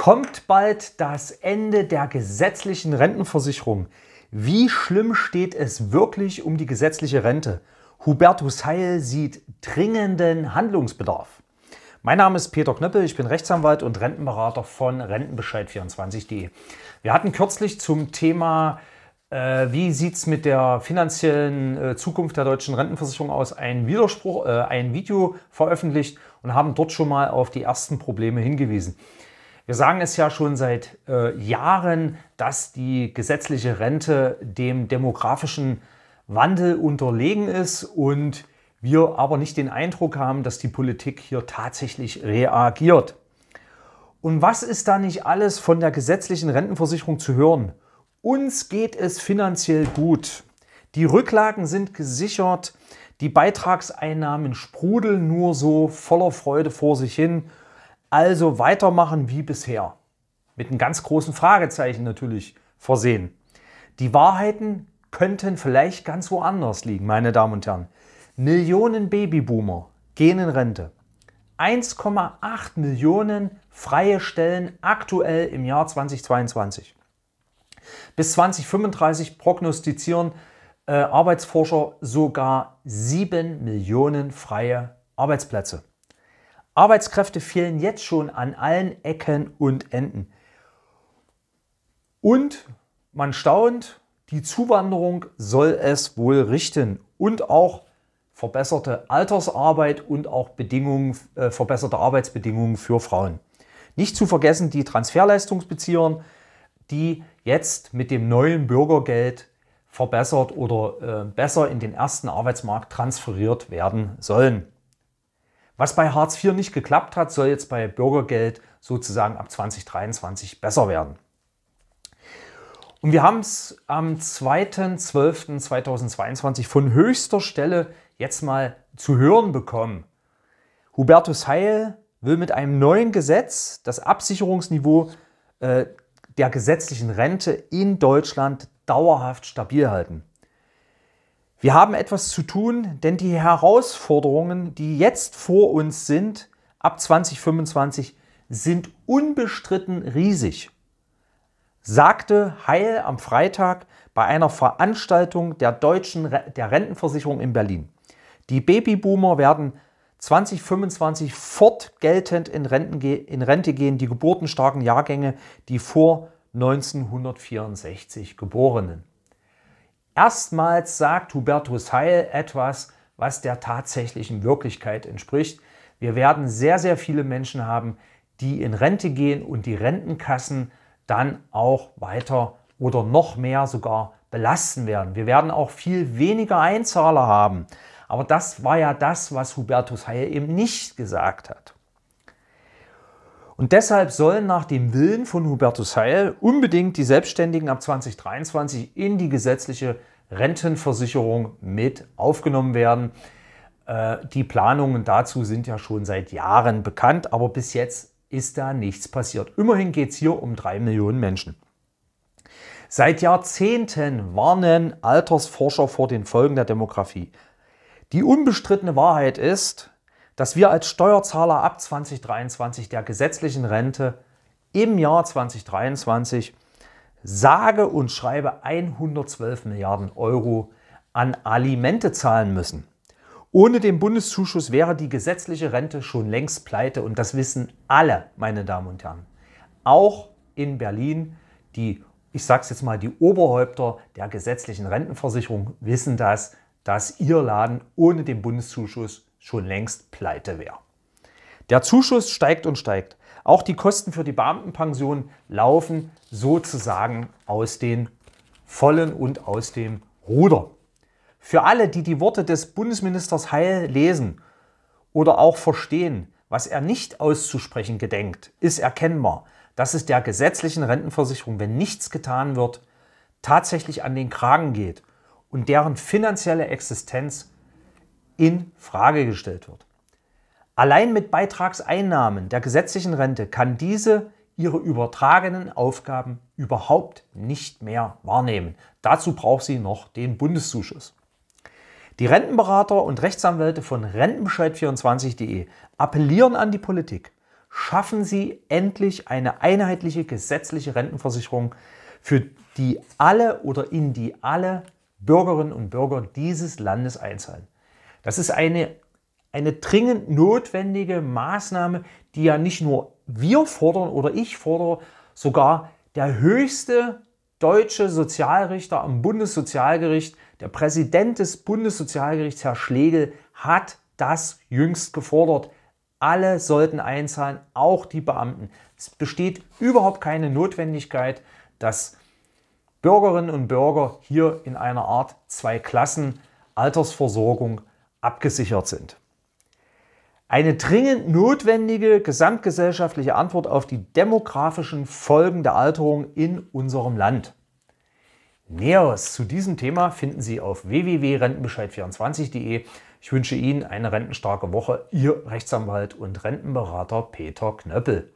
Kommt bald das Ende der gesetzlichen Rentenversicherung? Wie schlimm steht es wirklich um die gesetzliche Rente? Hubertus Heil sieht dringenden Handlungsbedarf. Mein Name ist Peter Knöppel, ich bin Rechtsanwalt und Rentenberater von Rentenbescheid24.de. Wir hatten kürzlich zum Thema, wie sieht es mit der finanziellen Zukunft der deutschen Rentenversicherung aus, ein Video veröffentlicht und haben dort schon mal auf die ersten Probleme hingewiesen. Wir sagen es ja schon seit Jahren, dass die gesetzliche Rente dem demografischen Wandel unterlegen ist und wir aber nicht den Eindruck haben, dass die Politik hier tatsächlich reagiert. Und was ist da nicht alles von der gesetzlichen Rentenversicherung zu hören? Uns geht es finanziell gut. Die Rücklagen sind gesichert, die Beitragseinnahmen sprudeln nur so voller Freude vor sich hin. Also weitermachen wie bisher. Mit einem ganz großen Fragezeichen natürlich versehen. Die Wahrheiten könnten vielleicht ganz woanders liegen, meine Damen und Herren. Millionen Babyboomer gehen in Rente. 1,8 Millionen freie Stellen aktuell im Jahr 2022. Bis 2035 prognostizieren Arbeitsforscher sogar 7 Millionen freie Arbeitsplätze. Arbeitskräfte fehlen jetzt schon an allen Ecken und Enden. Und man staunt, die Zuwanderung soll es wohl richten und auch verbesserte Altersarbeit und auch Bedingungen, verbesserte Arbeitsbedingungen für Frauen. Nicht zu vergessen die Transferleistungsbezieher, die jetzt mit dem neuen Bürgergeld verbessert oder besser in den ersten Arbeitsmarkt transferiert werden sollen. Was bei Hartz IV nicht geklappt hat, soll jetzt bei Bürgergeld sozusagen ab 2023 besser werden. Und wir haben es am 2.12.2022 von höchster Stelle jetzt mal zu hören bekommen. Hubertus Heil will mit einem neuen Gesetz das Absicherungsniveau der gesetzlichen Rente in Deutschland dauerhaft stabil halten. Wir haben etwas zu tun, denn die Herausforderungen, die jetzt vor uns sind, ab 2025, sind unbestritten riesig, sagte Heil am Freitag bei einer Veranstaltung der Rentenversicherung in Berlin. Die Babyboomer werden 2025 fortgeltend in Rente gehen, die geburtenstarken Jahrgänge, die vor 1964 Geborenen. Erstmals sagt Hubertus Heil etwas, was der tatsächlichen Wirklichkeit entspricht. Wir werden sehr, sehr viele Menschen haben, die in Rente gehen und die Rentenkassen dann auch weiter oder noch mehr sogar belasten werden. Wir werden auch viel weniger Einzahler haben. Aber das war ja das, was Hubertus Heil eben nicht gesagt hat. Und deshalb sollen nach dem Willen von Hubertus Heil unbedingt die Selbstständigen ab 2023 in die gesetzliche Rentenversicherung mit aufgenommen werden. Die Planungen dazu sind ja schon seit Jahren bekannt, aber bis jetzt ist da nichts passiert. Immerhin geht es hier um 3 Millionen Menschen. Seit Jahrzehnten warnen Altersforscher vor den Folgen der Demografie. Die unbestrittene Wahrheit ist, dass wir als Steuerzahler ab 2023 der gesetzlichen Rente im Jahr 2023 sage und schreibe 112 Milliarden Euro an Alimente zahlen müssen. Ohne den Bundeszuschuss wäre die gesetzliche Rente schon längst pleite und das wissen alle, meine Damen und Herren. Auch in Berlin, die Oberhäupter der gesetzlichen Rentenversicherung wissen das, dass ihr Laden ohne den Bundeszuschuss schon längst pleite wäre. Der Zuschuss steigt und steigt. Auch die Kosten für die Beamtenpension laufen sozusagen aus den Vollen und aus dem Ruder. Für alle, die die Worte des Bundesministers Heil lesen oder auch verstehen, was er nicht auszusprechen gedenkt, ist erkennbar, dass es der gesetzlichen Rentenversicherung, wenn nichts getan wird, tatsächlich an den Kragen geht und deren finanzielle Existenz in Frage gestellt wird. Allein mit Beitragseinnahmen der gesetzlichen Rente kann diese ihre übertragenen Aufgaben überhaupt nicht mehr wahrnehmen. Dazu braucht sie noch den Bundeszuschuss. Die Rentenberater und Rechtsanwälte von Rentenbescheid24.de appellieren an die Politik, Schaffen Sie endlich eine einheitliche gesetzliche Rentenversicherung, für die alle oder in die alle Bürgerinnen und Bürger dieses Landes einzahlen. Das ist eine dringend notwendige Maßnahme, die ja nicht nur wir fordern oder ich fordere, sogar der höchste deutsche Sozialrichter am Bundessozialgericht, der Präsident des Bundessozialgerichts, Herr Schlegel, hat das jüngst gefordert. Alle sollten einzahlen, auch die Beamten. Es besteht überhaupt keine Notwendigkeit, dass Bürgerinnen und Bürger hier in einer Art Zwei-Klassen-Altersversorgung abgesichert sind. Eine dringend notwendige gesamtgesellschaftliche Antwort auf die demografischen Folgen der Alterung in unserem Land. Näheres zu diesem Thema finden Sie auf www.rentenbescheid24.de. Ich wünsche Ihnen eine rentenstarke Woche. Ihr Rechtsanwalt und Rentenberater Peter Knöppel.